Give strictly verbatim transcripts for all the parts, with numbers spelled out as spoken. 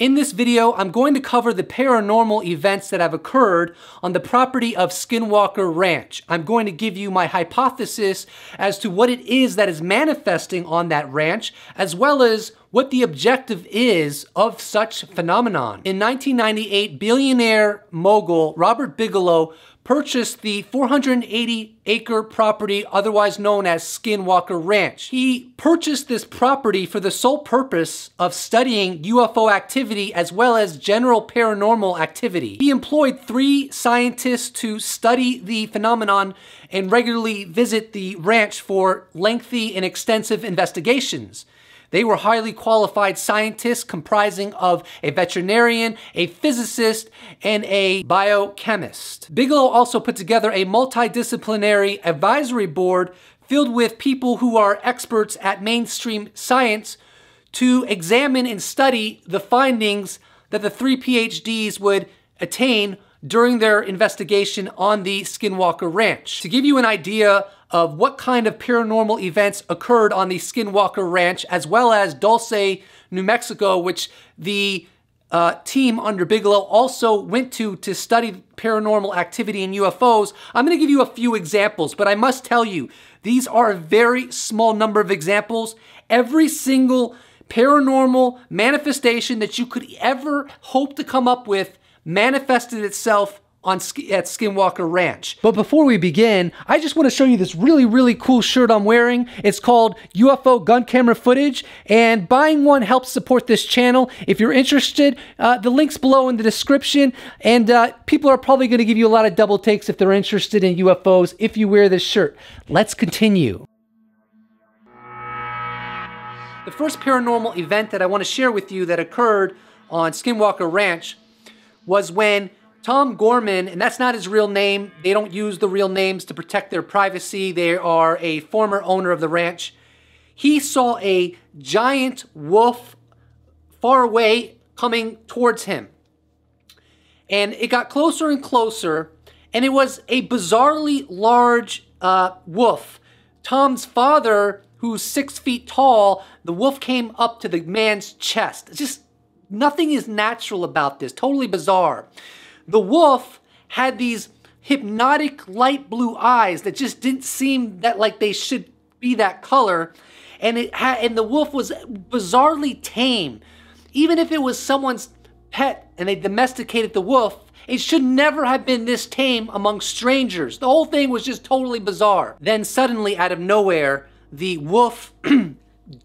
In this video, I'm going to cover the paranormal events that have occurred on the property of Skinwalker Ranch. I'm going to give you my hypothesis as to what it is that is manifesting on that ranch, as well as what the objective is of such phenomenon. In nineteen ninety-eight, billionaire mogul Robert Bigelow purchased the four hundred eighty acre property, otherwise known as Skinwalker Ranch. He purchased this property for the sole purpose of studying U F O activity as well as general paranormal activity. He employed three scientists to study the phenomenon and regularly visit the ranch for lengthy and extensive investigations. They were highly qualified scientists comprising of a veterinarian, a physicist, and a biochemist. Bigelow also put together a multidisciplinary advisory board filled with people who are experts at mainstream science to examine and study the findings that the three PhDs would attain during their investigation on the Skinwalker Ranch. To give you an idea of what kind of paranormal events occurred on the Skinwalker Ranch, as well as Dulce, New Mexico, which the uh, team under Bigelow also went to to study paranormal activity and U F Os, I'm gonna give you a few examples, but I must tell you, these are a very small number of examples. Every single paranormal manifestation that you could ever hope to come up with manifested itself on at Skinwalker Ranch. But before we begin, I just want to show you this really, really cool shirt I'm wearing. It's called U F O Gun Camera Footage, and buying one helps support this channel. If you're interested, uh, the link's below in the description, and uh, people are probably going to give you a lot of double takes if they're interested in U F Os if you wear this shirt. Let's continue. The first paranormal event that I want to share with you that occurred on Skinwalker Ranch was when Tom Gorman, and that's not his real name, they don't use the real names to protect their privacy, they are a former owner of the ranch, he saw a giant wolf far away coming towards him. And it got closer and closer, and it was a bizarrely large uh, wolf. Tom's father, who's six feet tall, the wolf came up to the man's chest. It's just, nothing is natural about this, totally bizarre. The wolf had these hypnotic light blue eyes that just didn't seem that like they should be that color. And it had, and the wolf was bizarrely tame. Even if it was someone's pet and they domesticated the wolf, it should never have been this tame among strangers. The whole thing was just totally bizarre. Then suddenly, out of nowhere, the wolf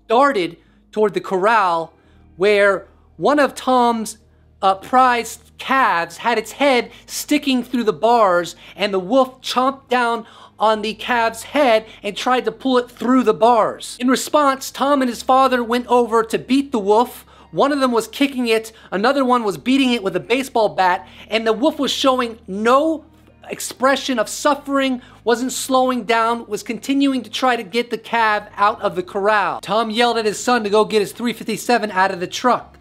darted toward the corral where one of Tom's uh, prized calves had its head sticking through the bars, and the wolf chomped down on the calf's head and tried to pull it through the bars. In response, Tom and his father went over to beat the wolf. One of them was kicking it, another one was beating it with a baseball bat, and the wolf was showing no expression of suffering, wasn't slowing down, was continuing to try to get the calf out of the corral. Tom yelled at his son to go get his three fifty-seven out of the truck.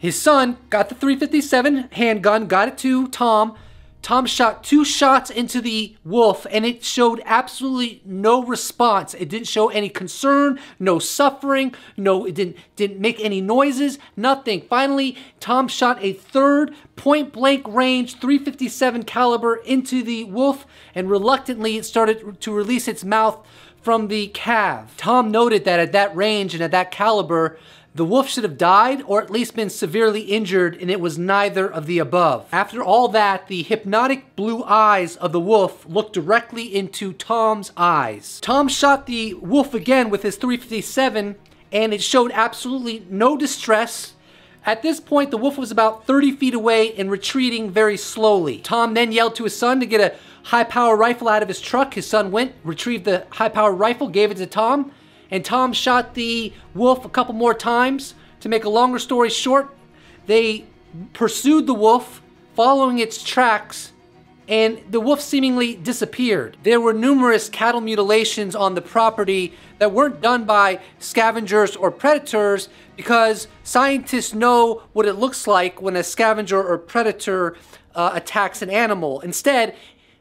His son got the three fifty-seven handgun, got it to Tom. Tom shot two shots into the wolf, and it showed absolutely no response. It didn't show any concern, no suffering, no, it didn't, didn't make any noises, nothing. Finally, Tom shot a third point-blank range three fifty-seven caliber into the wolf, and reluctantly it started to release its mouth from the calf. Tom noted that at that range and at that caliber, the wolf should have died or at least been severely injured, and it was neither of the above. After all that, the hypnotic blue eyes of the wolf looked directly into Tom's eyes. Tom shot the wolf again with his three fifty-seven, and it showed absolutely no distress. At this point, the wolf was about thirty feet away and retreating very slowly. Tom then yelled to his son to get a high-power rifle out of his truck. His son went, retrieved the high-power rifle, gave it to Tom, and Tom shot the wolf a couple more times. To make a longer story short, they pursued the wolf, following its tracks, and the wolf seemingly disappeared. There were numerous cattle mutilations on the property that weren't done by scavengers or predators, because scientists know what it looks like when a scavenger or predator uh, attacks an animal. Instead,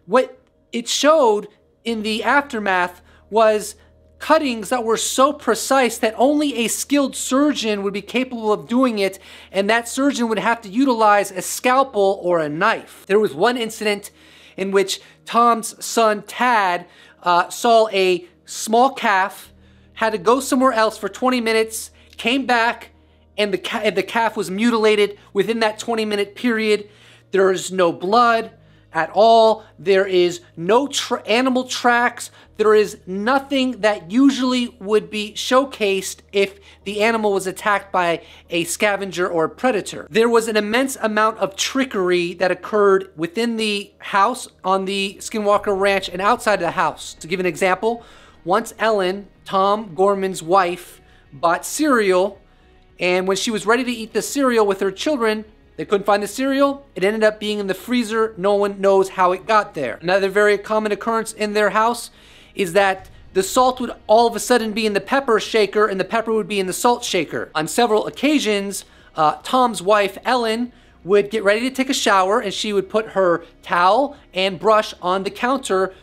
what it showed in the aftermath was Cuttings that were so precise that only a skilled surgeon would be capable of doing it, and that surgeon would have to utilize a scalpel or a knife. There was one incident in which Tom's son, Tad, uh, saw a small calf, had to go somewhere else for twenty minutes, came back, and the, ca and the calf was mutilated within that twenty minute period. There is no blood at all. There is no tra animal tracks. There is nothing that usually would be showcased if the animal was attacked by a scavenger or a predator. There was an immense amount of trickery that occurred within the house, on the Skinwalker Ranch, and outside the house. To give an example, once Ellen, Tom Gorman's wife, bought cereal, and when she was ready to eat the cereal with her children, they couldn't find the cereal. It ended up being in the freezer. No one knows how it got there. Another very common occurrence in their house is that the salt would all of a sudden be in the pepper shaker and the pepper would be in the salt shaker. On several occasions, uh, Tom's wife, Ellen, would get ready to take a shower, and she would put her towel and brush on the counter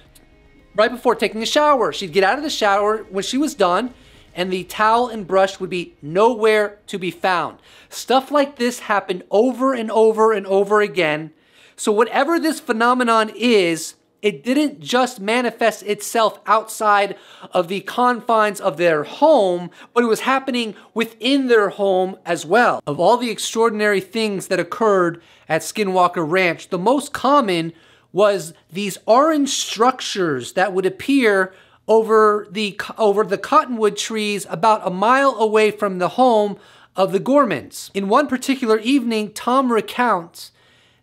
right before taking a shower. She'd get out of the shower when she was done, and the towel and brush would be nowhere to be found. Stuff like this happened over and over and over again. So whatever this phenomenon is, it didn't just manifest itself outside of the confines of their home, but it was happening within their home as well. Of all the extraordinary things that occurred at Skinwalker Ranch, the most common was these orange structures that would appear over the over the cottonwood trees about a mile away from the home of the Gormans. In one particular evening, Tom recounts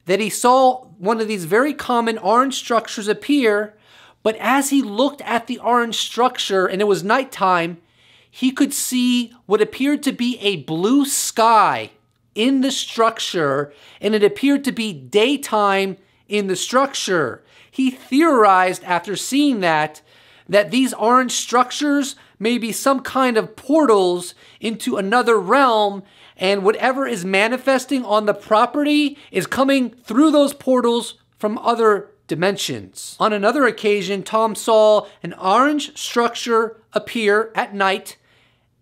that he saw one of these very common orange structures appear, but as he looked at the orange structure, and it was nighttime, he could see what appeared to be a blue sky in the structure, and it appeared to be daytime in the structure. He theorized after seeing that that these orange structures may be some kind of portals into another realm, and whatever is manifesting on the property is coming through those portals from other dimensions. On another occasion, Tom saw an orange structure appear at night,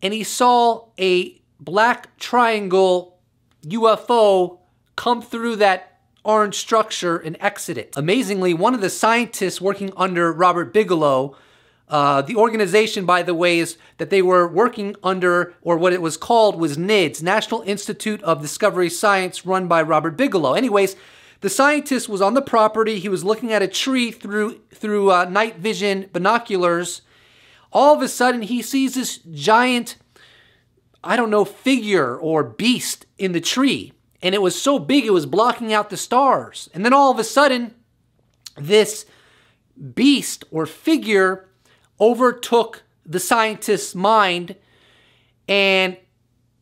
and he saw a black triangle U F O come through that orange structure and exit it. Amazingly, one of the scientists working under Robert Bigelow, Uh, the organization, by the way, is that they were working under, or what it was called, was NIDS, National Institute of Discovery Science, run by Robert Bigelow. Anyways, the scientist was on the property. He was looking at a tree through, through uh, night vision binoculars. All of a sudden, he sees this giant, I don't know, figure or beast in the tree. And it was so big, it was blocking out the stars. And then all of a sudden, this beast or figure overtook the scientist's mind, and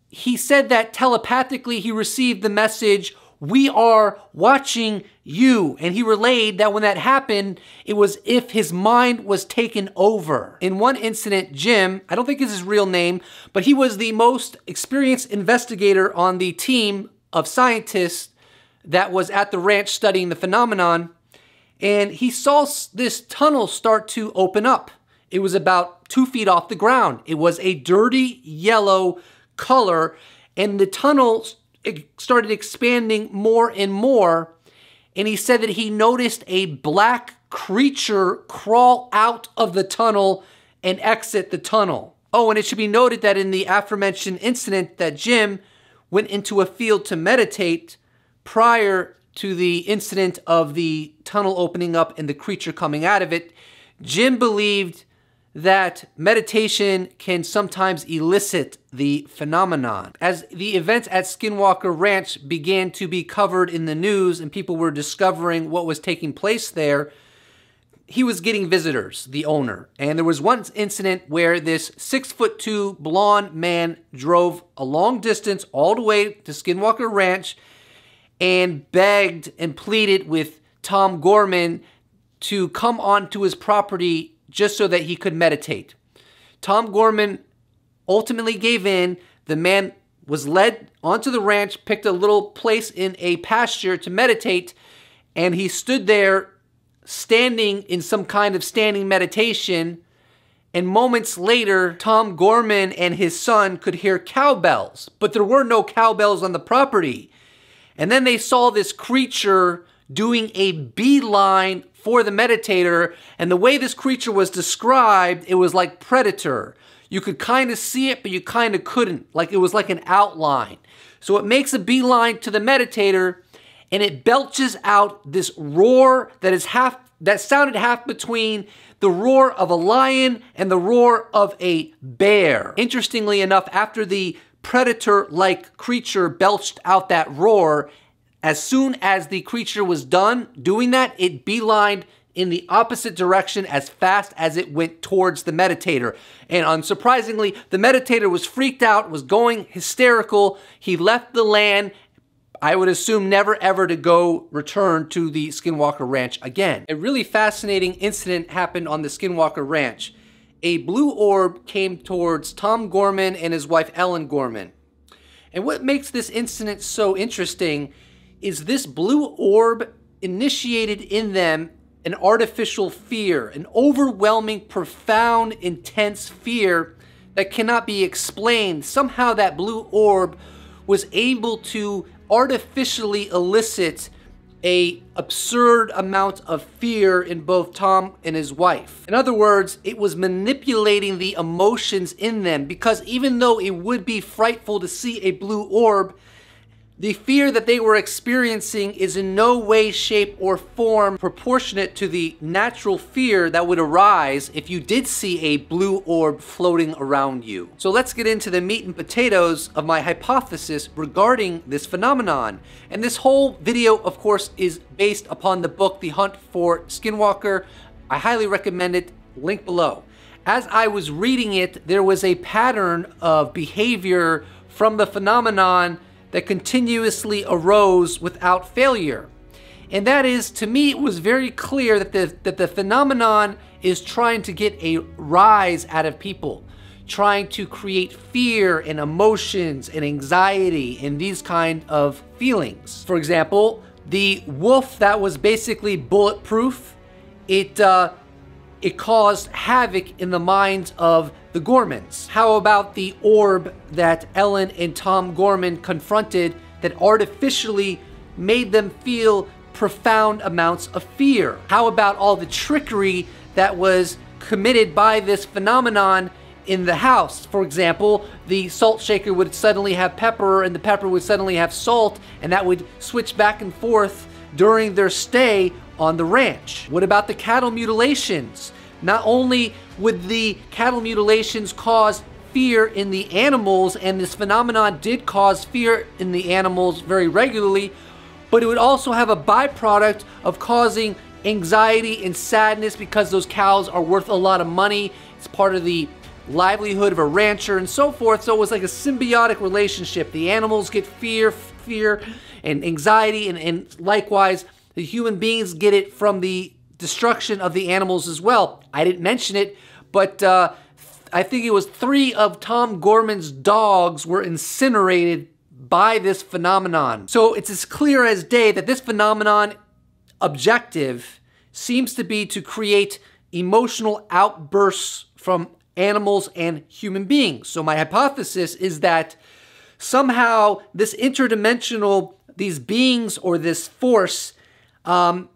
he said that telepathically he received the message, "We are watching you." And he relayed that when that happened, it was if his mind was taken over. In one incident, Jim, I don't think it's his real name, but he was the most experienced investigator on the team of scientists that was at the ranch studying the phenomenon, and he saw this tunnel start to open up. It was about two feet off the ground. It was a dirty yellow color, and the tunnel started expanding more and more. And he said that he noticed a black creature crawl out of the tunnel and exit the tunnel. Oh, and it should be noted that in the aforementioned incident that Jim went into a field to meditate prior to the incident of the tunnel opening up and the creature coming out of it. Jim believed that meditation can sometimes elicit the phenomenon. As the events at Skinwalker Ranch began to be covered in the news and people were discovering what was taking place there, he was getting visitors, the owner. And there was one incident where this six foot two blonde man drove a long distance all the way to Skinwalker Ranch and begged and pleaded with Tom Gorman to come onto his property just so that he could meditate. Tom Gorman ultimately gave in. The man was led onto the ranch, picked a little place in a pasture to meditate, and he stood there standing in some kind of standing meditation, and moments later, Tom Gorman and his son could hear cowbells, but there were no cowbells on the property. And then they saw this creature doing a beeline for the meditator, and the way this creature was described, it was like Predator. You could kind of see it, but you kind of couldn't. Like it was like an outline. So it makes a beeline to the meditator, and it belches out this roar that is half that sounded half between the roar of a lion and the roar of a bear. Interestingly enough, after the predator-like creature belched out that roar, as soon as the creature was done doing that, it beelined in the opposite direction as fast as it went towards the meditator. And unsurprisingly, the meditator was freaked out, was going hysterical. He left the land, I would assume never ever to go return to the Skinwalker Ranch again. A really fascinating incident happened on the Skinwalker Ranch. A blue orb came towards Tom Gorman and his wife Ellen Gorman. And what makes this incident so interesting is this blue orb initiated in them an artificial fear, an overwhelming, profound, intense fear that cannot be explained. Somehow that blue orb was able to artificially elicit an absurd amount of fear in both Tom and his wife. In other words, it was manipulating the emotions in them, because even though it would be frightful to see a blue orb, the fear that they were experiencing is in no way, shape, or form proportionate to the natural fear that would arise if you did see a blue orb floating around you. So let's get into the meat and potatoes of my hypothesis regarding this phenomenon. And this whole video, of course, is based upon the book, The Hunt for Skinwalker. I highly recommend it, link below. As I was reading it, there was a pattern of behavior from the phenomenon that continuously arose without failure. And that is, to me, it was very clear that the, that the phenomenon is trying to get a rise out of people, trying to create fear and emotions and anxiety and these kind of feelings. For example, the wolf that was basically bulletproof, it, uh, it caused havoc in the minds of the Gormans. How about the orb that Ellen and Tom Gorman confronted that artificially made them feel profound amounts of fear? How about all the trickery that was committed by this phenomenon in the house? For example, the salt shaker would suddenly have pepper and the pepper would suddenly have salt, and that would switch back and forth during their stay on the ranch. What about the cattle mutilations? Not only would the cattle mutilations cause fear in the animals, and this phenomenon did cause fear in the animals very regularly, but it would also have a byproduct of causing anxiety and sadness, because those cows are worth a lot of money. It's part of the livelihood of a rancher and so forth. So it was like a symbiotic relationship. The animals get fear, fear and anxiety, and, and likewise, the human beings get it from the destruction of the animals as well. I didn't mention it, but uh, I think it was three of Tom Gorman's dogs were incinerated by this phenomenon. So it's as clear as day that this phenomenon objective seems to be to create emotional outbursts from animals and human beings. So my hypothesis is that somehow this interdimensional, these beings or this force, Um,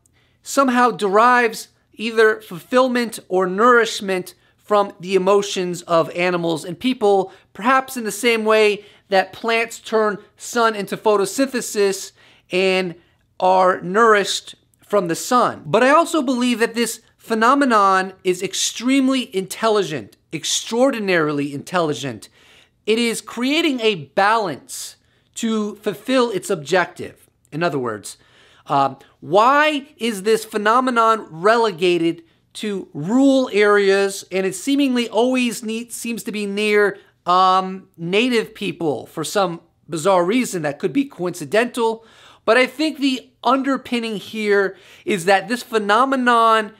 somehow derives either fulfillment or nourishment from the emotions of animals and people, perhaps in the same way that plants turn sun into photosynthesis and are nourished from the sun. But I also believe that this phenomenon is extremely intelligent, extraordinarily intelligent. It is creating a balance to fulfill its objective. In other words, Um, why is this phenomenon relegated to rural areas, and it seemingly always need, seems to be near um, native people for some bizarre reason that could be coincidental? But I think the underpinning here is that this phenomenon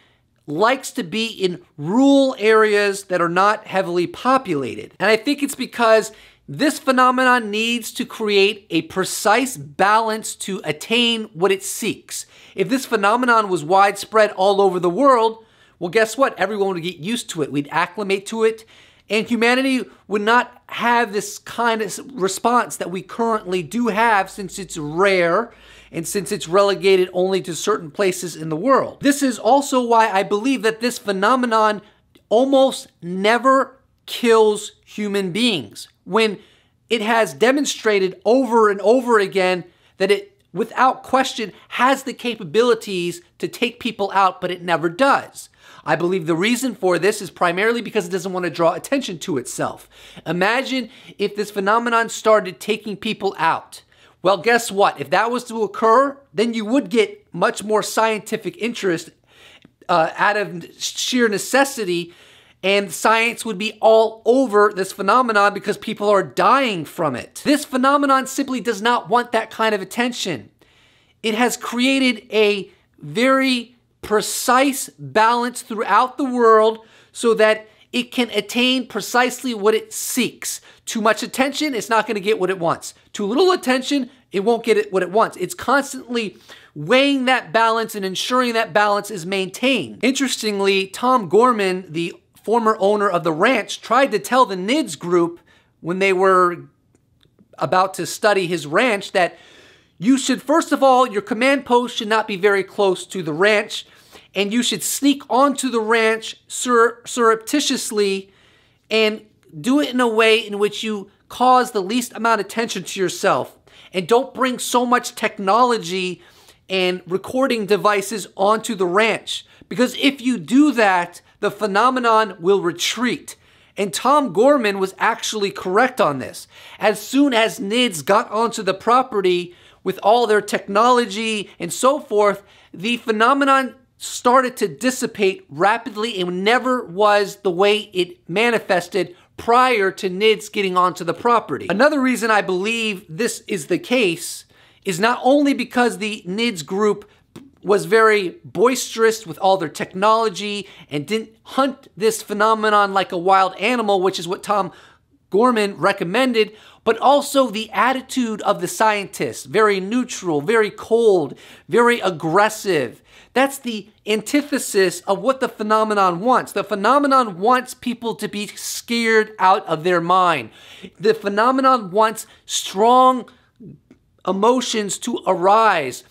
likes to be in rural areas that are not heavily populated. And I think it's because this phenomenon needs to create a precise balance to attain what it seeks. If this phenomenon was widespread all over the world, Well, guess what? Everyone would get used to it. We'd acclimate to it. And humanity would not have this kind of response that we currently do have, since it's rare and since it's relegated only to certain places in the world. This is also why I believe that this phenomenon almost never kills human beings, when it has demonstrated over and over again that it, without question, has the capabilities to take people out, but it never does. I believe the reason for this is primarily because it doesn't want to draw attention to itself. Imagine if this phenomenon started taking people out. Well, guess what? If that was to occur, then you would get much more scientific interest uh, out of sheer necessity, and science would be all over this phenomenon because people are dying from it. This phenomenon simply does not want that kind of attention. It has created a very precise balance throughout the world so that it can attain precisely what it seeks. Too much attention, it's not going to get what it wants. Too little attention, it won't get it what it wants. It's constantly weighing that balance and ensuring that balance is maintained. Interestingly, Tom Gorman, the former owner of the ranch, tried to tell the N I D S group when they were about to study his ranch that you should, first of all, your command post should not be very close to the ranch, and you should sneak onto the ranch sur surreptitiously and do it in a way in which you cause the least amount of attention to yourself. And don't bring so much technology and recording devices onto the ranch, because if you do that, the phenomenon will retreat. And Tom Gorman was actually correct on this. As soon as N I D S got onto the property, with all their technology and so forth, the phenomenon started to dissipate rapidly and never was the way it manifested prior to N I D S getting onto the property. Another reason I believe this is the case is not only because the N I D S group was very boisterous with all their technology and didn't hunt this phenomenon like a wild animal, which is what Tom Gorman recommended, but also the attitude of the scientists, very neutral, very cold, very aggressive. That's the antithesis of what the phenomenon wants. The phenomenon wants people to be scared out of their mind. The phenomenon wants strong emotions to arise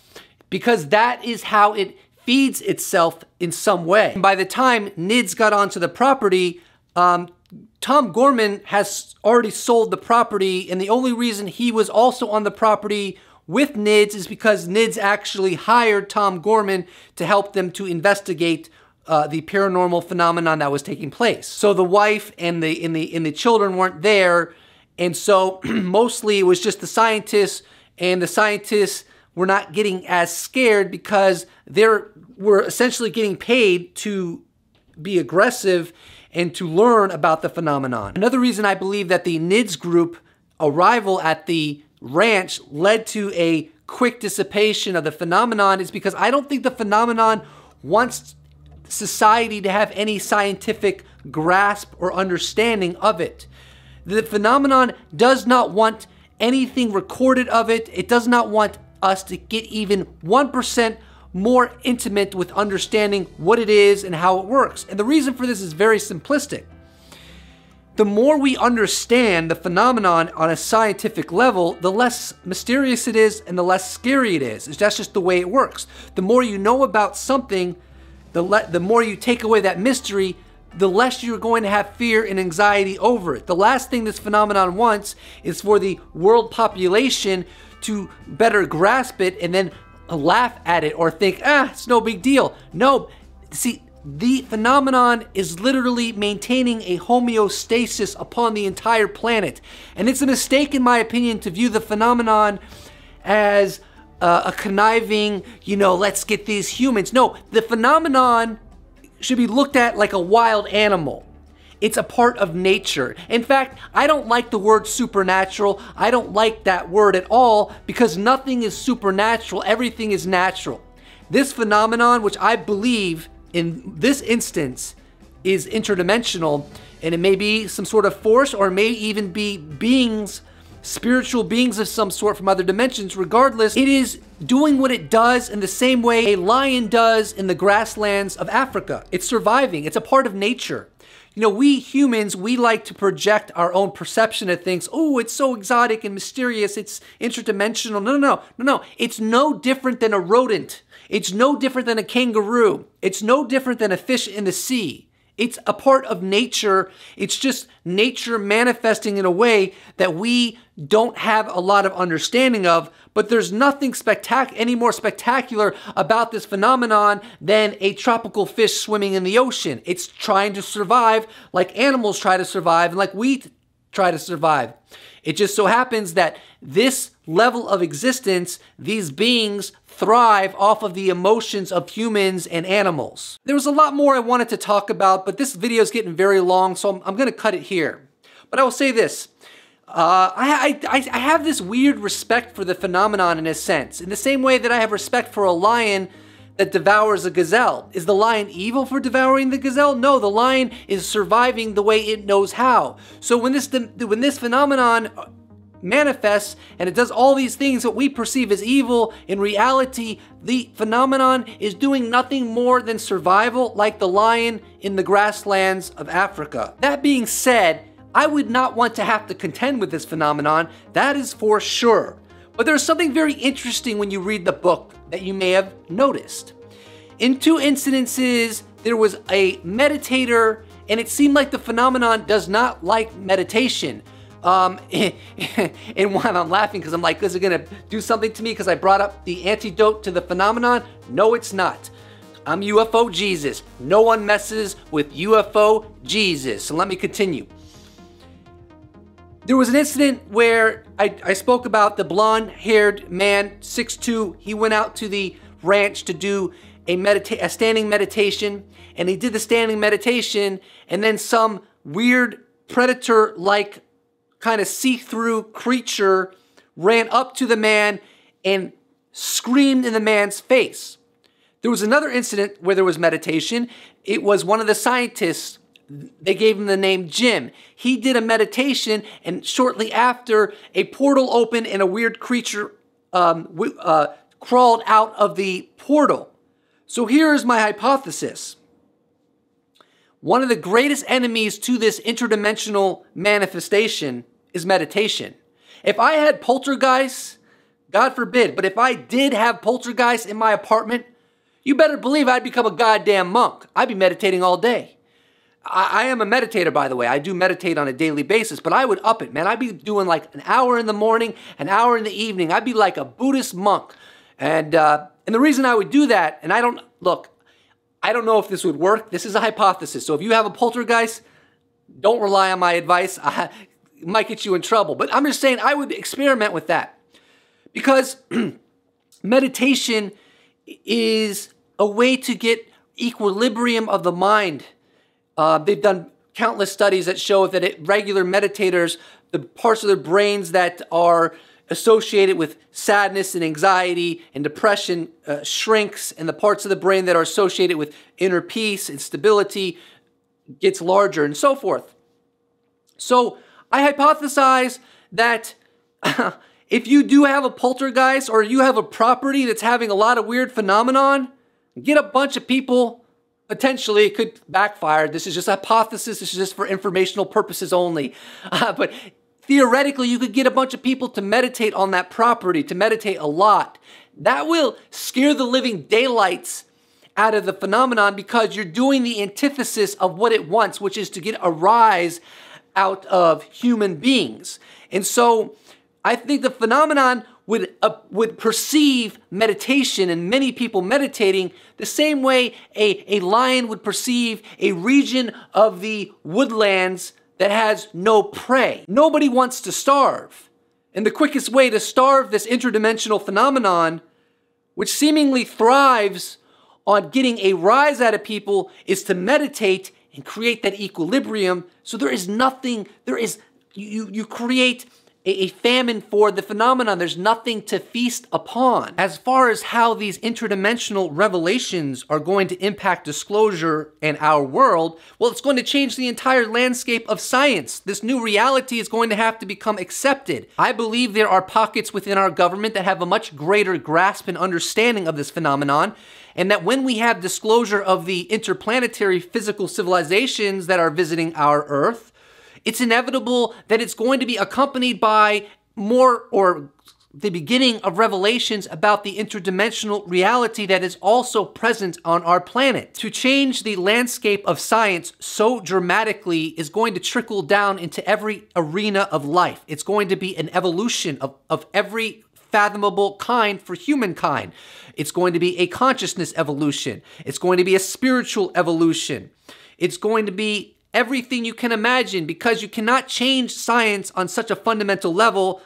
because that is how it feeds itself in some way. And by the time N I D S got onto the property, um, Tom Gorman has already sold the property, and the only reason he was also on the property with N I D S is because N I D S actually hired Tom Gorman to help them to investigate uh, the paranormal phenomenon that was taking place. So the wife and the in the in the children weren't there, and so mostly it was just the scientists, and the scientists were not getting as scared because they were essentially getting paid to be aggressive and to learn about the phenomenon. Another reason I believe that the N I D S group arrival at the ranch led to a quick dissipation of the phenomenon is because I don't think the phenomenon wants society to have any scientific grasp or understanding of it. The phenomenon does not want anything recorded of it. It does not want us to get even one percent more intimate with understanding what it is and how it works. And the reason for this is very simplistic. The more we understand the phenomenon on a scientific level, the less mysterious it is and the less scary it is. That's just the way it works. The more you know about something, the, le the more you take away that mystery, the less you're going to have fear and anxiety over it. The last thing this phenomenon wants is for the world population to better grasp it and then laugh at it or think, ah, it's no big deal. No, see, the phenomenon is literally maintaining a homeostasis upon the entire planet. And it's a mistake, in my opinion, to view the phenomenon as uh, a conniving, you know, let's get these humans. No, the phenomenon should be looked at like a wild animal. It's a part of nature. In fact, I don't like the word supernatural. I don't like that word at all because nothing is supernatural. Everything is natural. This phenomenon, which I believe in this instance is interdimensional, and it may be some sort of force or it may even be beings spiritual beings of some sort from other dimensions. Regardless, it is doing what it does in the same way a lion does in the grasslands of Africa. It's surviving. It's a part of nature. You know, we humans, we like to project our own perception of things. Oh, it's so exotic and mysterious. It's interdimensional. No, no, no, no, no. It's no different than a rodent. It's no different than a kangaroo. It's no different than a fish in the sea. It's a part of nature. It's just nature manifesting in a way that we don't have a lot of understanding of, but there's nothing spectac- any more spectacular about this phenomenon than a tropical fish swimming in the ocean. It's trying to survive like animals try to survive and like we try to survive. It just so happens that this level of existence, these beings thrive off of the emotions of humans and animals. There was a lot more I wanted to talk about, but this video is getting very long, so I'm, I'm gonna cut it here. But I will say this, uh, I, I, I have this weird respect for the phenomenon in a sense, in the same way that I have respect for a lion that devours a gazelle. Is the lion evil for devouring the gazelle? No, the lion is surviving the way it knows how. So when this, when this phenomenon manifests and it does all these things that we perceive as evil, in reality the phenomenon is doing nothing more than survival, like the lion in the grasslands of Africa. That being said, I would not want to have to contend with this phenomenon, that is for sure. But there's something very interesting when you read the book that you may have noticed. In two instances, there was a meditator and it seemed like the phenomenon does not like meditation. Um, and while I'm laughing because I'm like, is it gonna do something to me because I brought up the antidote to the phenomenon? No, it's not. I'm U F O Jesus. No one messes with U F O Jesus. So let me continue. There was an incident where I, I spoke about the blonde-haired man, six two. He went out to the ranch to do a, medita- a standing meditation, and he did the standing meditation, and then some weird predator-like kind of see-through creature ran up to the man and screamed in the man's face. There was another incident where there was meditation. It was one of the scientists, they gave him the name Jim. He did a meditation and shortly after, a portal opened and a weird creature um, uh, crawled out of the portal. So here is my hypothesis. One of the greatest enemies to this interdimensional manifestation is meditation. If I had poltergeists, God forbid, but if I did have poltergeists in my apartment, you better believe I'd become a goddamn monk. I'd be meditating all day. I, I am a meditator, by the way. I do meditate on a daily basis, but I would up it, man. I'd be doing like an hour in the morning, an hour in the evening. I'd be like a Buddhist monk. And, uh, and the reason I would do that, and I don't, look, I don't know if this would work. This is a hypothesis. So if you have a poltergeist, don't rely on my advice. I might get you in trouble. But I'm just saying I would experiment with that because meditation is a way to get equilibrium of the mind. Uh, they've done countless studies that show that it, regular meditators, the parts of their brains that are associated with sadness and anxiety and depression uh, shrinks, and the parts of the brain that are associated with inner peace and stability gets larger and so forth. So I hypothesize that uh, if you do have a poltergeist or you have a property that's having a lot of weird phenomenon, get a bunch of people, potentially it could backfire. This is just a hypothesis. This is just for informational purposes only. Uh, but theoretically, you could get a bunch of people to meditate on that property, to meditate a lot. That will scare the living daylights out of the phenomenon because you're doing the antithesis of what it wants, which is to get a rise out of human beings. And so I think the phenomenon would, uh, would perceive meditation and many people meditating the same way a, a lion would perceive a region of the woodlands that has no prey. Nobody wants to starve. And the quickest way to starve this interdimensional phenomenon, which seemingly thrives on getting a rise out of people, is to meditate and create that equilibrium. So there is nothing, there is, you, you create a famine for the phenomenon. There's nothing to feast upon. As far as how these interdimensional revelations are going to impact disclosure and our world, well, it's going to change the entire landscape of science. This new reality is going to have to become accepted. I believe there are pockets within our government that have a much greater grasp and understanding of this phenomenon, and that when we have disclosure of the interplanetary physical civilizations that are visiting our Earth, it's inevitable that it's going to be accompanied by more, or the beginning of revelations about the interdimensional reality that is also present on our planet. To change the landscape of science so dramatically is going to trickle down into every arena of life. It's going to be an evolution of, of every fathomable kind for humankind. It's going to be a consciousness evolution. It's going to be a spiritual evolution. It's going to be everything you can imagine, because you cannot change science on such a fundamental level,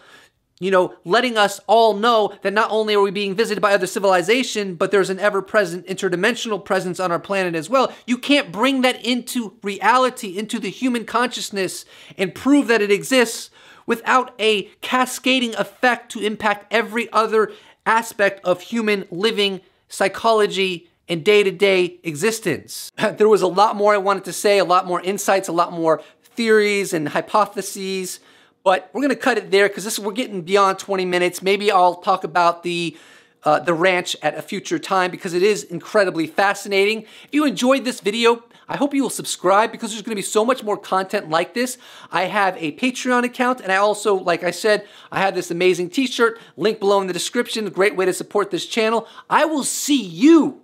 you know, letting us all know that not only are we being visited by other civilization, but there's an ever-present interdimensional presence on our planet as well. You can't bring that into reality, into the human consciousness, and prove that it exists without a cascading effect to impact every other aspect of human living, psychology, and day-to-day existence. There was a lot more I wanted to say, a lot more insights, a lot more theories and hypotheses, but we're gonna cut it there because this we're getting beyond twenty minutes. Maybe I'll talk about the uh, the ranch at a future time, because it is incredibly fascinating. If you enjoyed this video, I hope you will subscribe, because there's gonna be so much more content like this. I have a Patreon account, and I also, like I said, I have this amazing t-shirt, link below in the description, a great way to support this channel. I will see you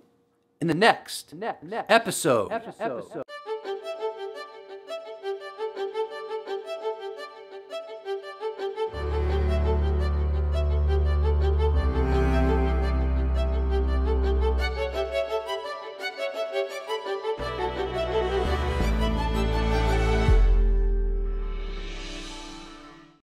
in the next, next, next episode. episode. episode.